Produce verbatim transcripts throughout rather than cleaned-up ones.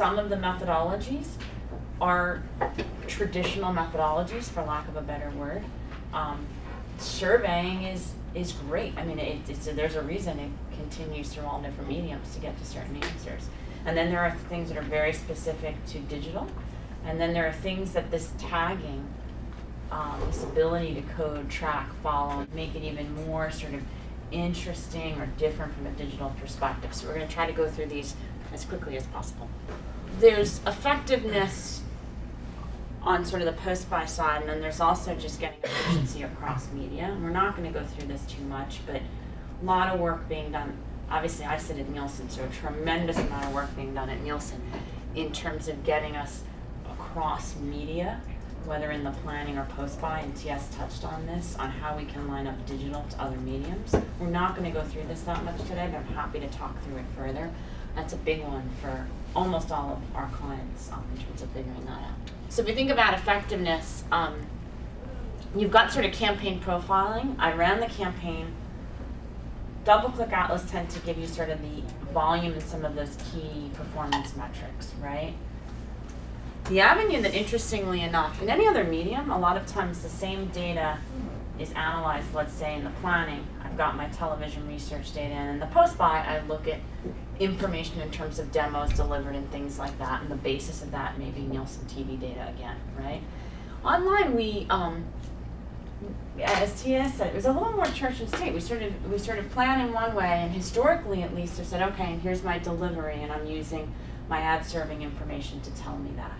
some of the methodologies are traditional methodologies, for lack of a better word. Um, surveying is is great. I mean, it, it's a, there's a reason it continues through all different mediums to get to certain answers. And then there are things that are very specific to digital. And then there are things that this tagging, um, this ability to code, track, follow, make it even more sort of interesting or different from a digital perspective. So we're going to try to go through these as quickly as possible. There's effectiveness on sort of the post-buy side, and then there's also just getting efficiency across media. And we're not going to go through this too much, but a lot of work being done. Obviously, I sit at Nielsen, so a tremendous amount of work being done at Nielsen in terms of getting us across media, whether in the planning or post-buy, and T S touched on this, on how we can line up digital to other mediums. We're not going to go through this that much today, but I'm happy to talk through it further. That's a big one for almost all of our clients um, in terms of figuring that out. So if we think about effectiveness, um, you've got sort of campaign profiling. I ran the campaign. Double-click Atlas tend to give you sort of the volume and some of those key performance metrics, right? The avenue that, interestingly enough, in any other medium, a lot of times the same data is analyzed, let's say, in the planning. I've got my television research data, and in the post-buy, I look at information in terms of demos delivered and things like that, and the basis of that may be Nielsen T V data again, right? Online, we, um, as T S said, it was a little more church and state. We sort of, we sort of plan in one way, and historically, at least, have said, okay, and here's my delivery, and I'm using my ad serving information to tell me that.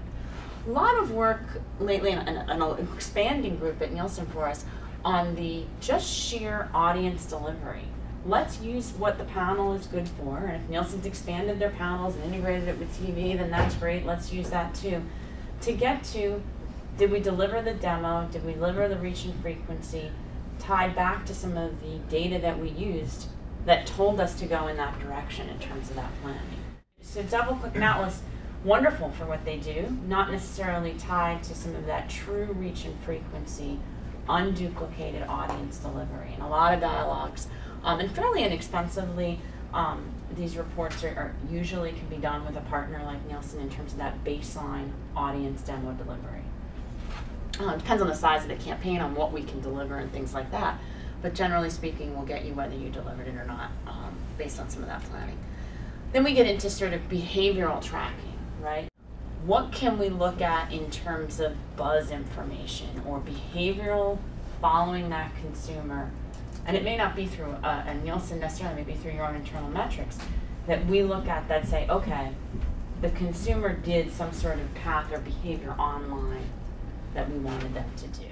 A lot of work lately, and an expanding group at Nielsen for us, on the just sheer audience delivery. Let's use what the panel is good for, and if Nielsen's expanded their panels and integrated it with T V, then that's great, let's use that too. To get to, did we deliver the demo, did we deliver the reach and frequency, tied back to some of the data that we used that told us to go in that direction in terms of that planning. So Double-click Atlas, wonderful for what they do, not necessarily tied to some of that true reach and frequency, unduplicated audience delivery, and a lot of dialogues. Um, and fairly inexpensively, um, these reports are, are usually can be done with a partner like Nielsen in terms of that baseline audience demo delivery. Uh, depends on the size of the campaign, on what we can deliver and things like that. But generally speaking, we'll get you whether you delivered it or not um, based on some of that planning. Then we get into sort of behavioral tracking, right? What can we look at in terms of buzz information or behavioral following that consumer? And it may not be through uh, a Nielsen necessarily, it may be through your own internal metrics that we look at that say, okay, the consumer did some sort of path or behavior online that we wanted them to do.